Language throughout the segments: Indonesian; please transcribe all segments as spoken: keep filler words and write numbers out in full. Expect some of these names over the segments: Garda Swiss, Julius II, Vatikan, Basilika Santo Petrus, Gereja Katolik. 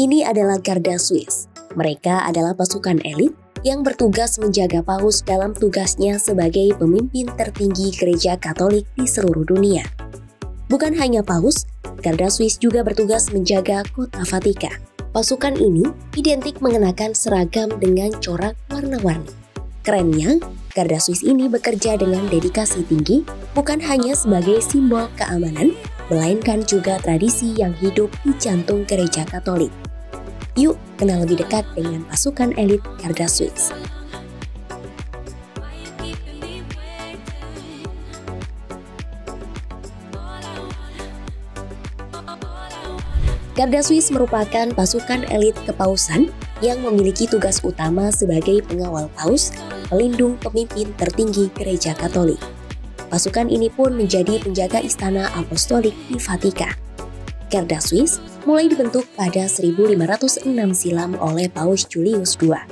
ini adalah Garda Swiss. Mereka adalah pasukan elit yang bertugas menjaga Paus dalam tugasnya sebagai pemimpin tertinggi gereja Katolik di seluruh dunia. Bukan hanya Paus, Garda Swiss juga bertugas menjaga kota Vatikan. Pasukan ini identik mengenakan seragam dengan corak warna-warni. Kerennya, Garda Swiss ini bekerja dengan dedikasi tinggi, bukan hanya sebagai simbol keamanan, melainkan juga tradisi yang hidup di jantung gereja Katolik. Yuk, kenal lebih dekat dengan pasukan elit Garda Swiss. Garda Swiss merupakan pasukan elit kepausan yang memiliki tugas utama sebagai pengawal paus, pelindung pemimpin tertinggi gereja Katolik. Pasukan ini pun menjadi penjaga istana apostolik di Vatikan. Garda Swiss mulai dibentuk pada seribu lima ratus enam silam oleh Paus Julius kedua.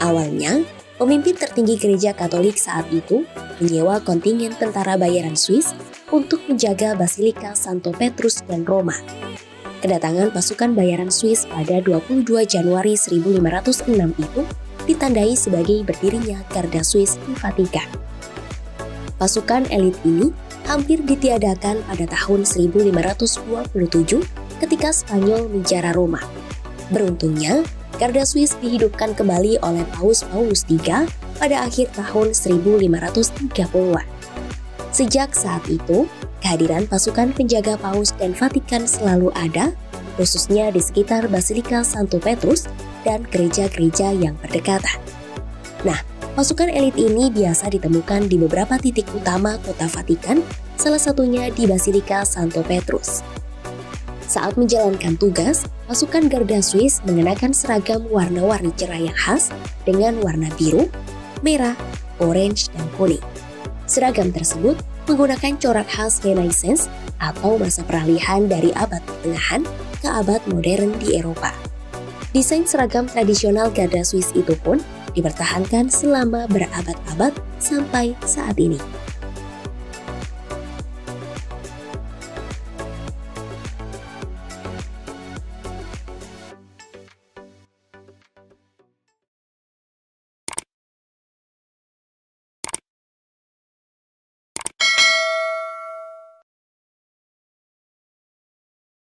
Awalnya, pemimpin tertinggi gereja Katolik saat itu menyewa kontingen tentara bayaran Swiss untuk menjaga Basilika Santo Petrus dan Roma. Kedatangan pasukan bayaran Swiss pada dua puluh dua Januari seribu lima ratus enam itu ditandai sebagai berdirinya Garda Swiss di Vatikan. Pasukan elit ini hampir ditiadakan pada tahun seribu lima ratus dua puluh tujuh ketika Spanyol menjajah Roma. Beruntungnya, Garda Swiss dihidupkan kembali oleh Paus Paulus ketiga pada akhir tahun seribu lima ratus tiga puluhan. Sejak saat itu, kehadiran pasukan penjaga Paus dan Vatikan selalu ada, khususnya di sekitar Basilika Santo Petrus dan gereja-gereja yang berdekatan. Nah, pasukan elit ini biasa ditemukan di beberapa titik utama kota Vatikan, salah satunya di Basilika Santo Petrus. Saat menjalankan tugas, pasukan Garda Swiss mengenakan seragam warna-warni cerah yang khas dengan warna biru, merah, orange, dan kuning. Seragam tersebut menggunakan corak khas Renaissance atau masa peralihan dari abad pertengahan ke abad modern di Eropa. Desain seragam tradisional Garda Swiss itu pun dipertahankan selama berabad-abad sampai saat ini.